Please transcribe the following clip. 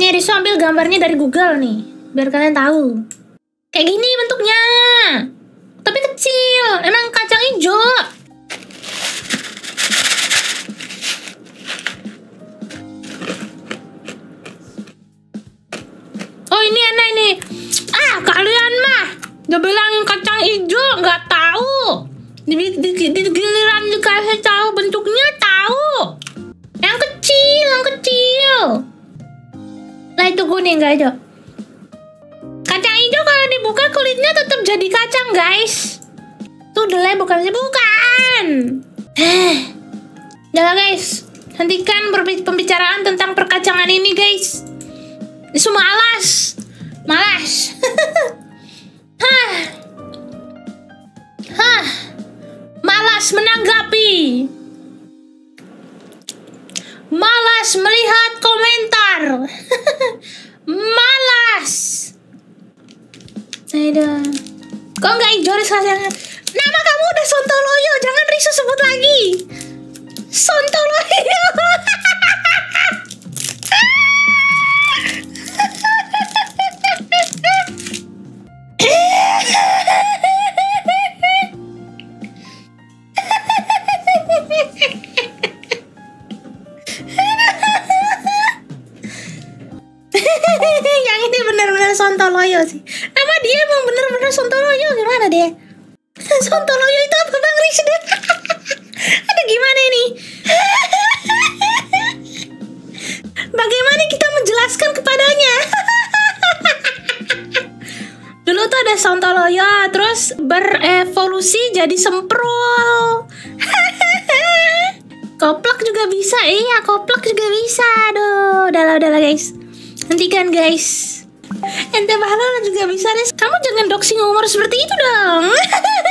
Nih Riso ambil gambarnya dari Google nih, biar kalian tahu. Kayak gini bentuknya, tapi kecil. Emang kacang hijau. Oh ini enak ini. Ah kalian mah, udah bilangin kacang hijau nggak tahu. Digiliran dikasih tahu bentuknya tahu. Yang kecil, yang kecil. Nah itu kuning nggak hijau. Kacang hijau kalau dibuka kulitnya tetap jadi kacang guys. Tuh delay bukan sih, bukan. Udah guys, hentikan pembicaraan tentang perkacangan ini guys. Ini semua malas, malas. Malas menanggapi, malas melihat komentar, malas. Aduh, kok nggak hijau rasanya? Nama kamu udah Sontoloyo, jangan Riso sebut lagi. Sontoloyo. Yang ini benar-benar Sontoloyo sih. Nama dia emang benar-benar Sontoloyo. Gimana deh? Sontoloyo itu apa Bang Riz? Aduh gimana ini? Bagaimana kita menjelaskan kepadanya? Dulu tuh ada Sontoloyo, terus berevolusi jadi Semprul. Koplak juga bisa, iya koplak juga bisa. Aduh, udah lah guys. Hentikan guys. Ente bahkan juga bisa deh. Kamu jangan doxing umur seperti itu dong.